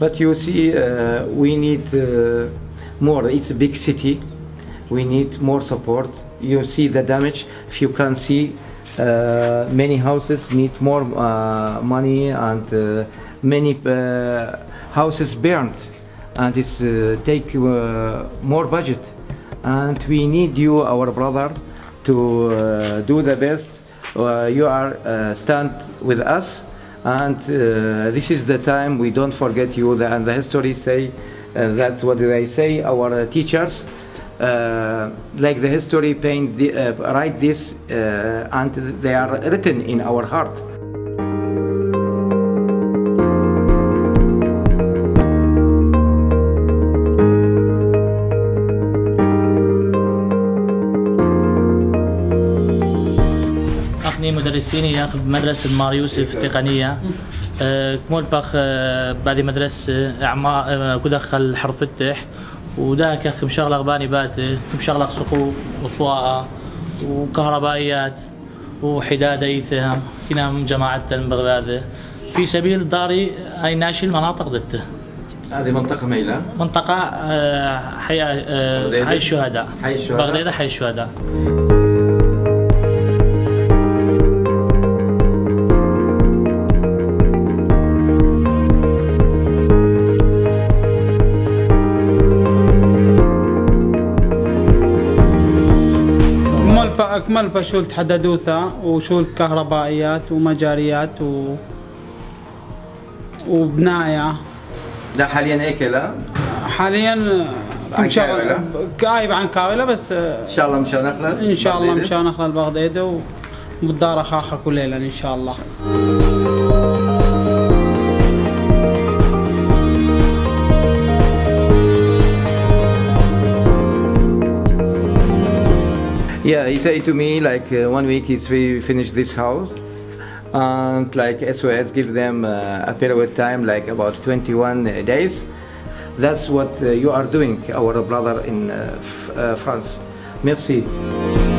But you see, we need more. It's a big city. We need more support. You see the damage. If you can see, many houses need more money, and many houses burned, and it's take more budget. And we need you, our brother, to do the best. You are stand with us, and this is the time we don't forget you. And the history say that what did I say? Our teachers. Like the history paint, write this and they are written in our heart. أقني مدرسيني ياخذ مدرسة مار يوسف التقنية. كمل بخ بعد مدرسة أعماق كدخل حرف التح. وده كخ مشغلق باني باتي مشغلق سقوف وصواعة وكهربائيات وحدادة إيثهم هنا من جماعة بغداد في سبيل داري أي ناشي المناطق دته. هذه منطقة ميلة منطقة حي الشهداء بغداد حي الشهداء. أكمل بشول حدادوثة وشول كهربائيات ومجاريات وبناية. ده حاليا إيه كلا؟ حاليا مشغل قايب عن كاويلة بس. إن شاء الله مشان نخلل. إن شاء الله مشان نخلل بغدادة وبالدار أخاخة كل ليلة إن شاء الله. Yeah, he said to me like 1 week he's finished this house, and like SOS give them a period of time like about 21 days. That's what you are doing, our brother in France. Merci.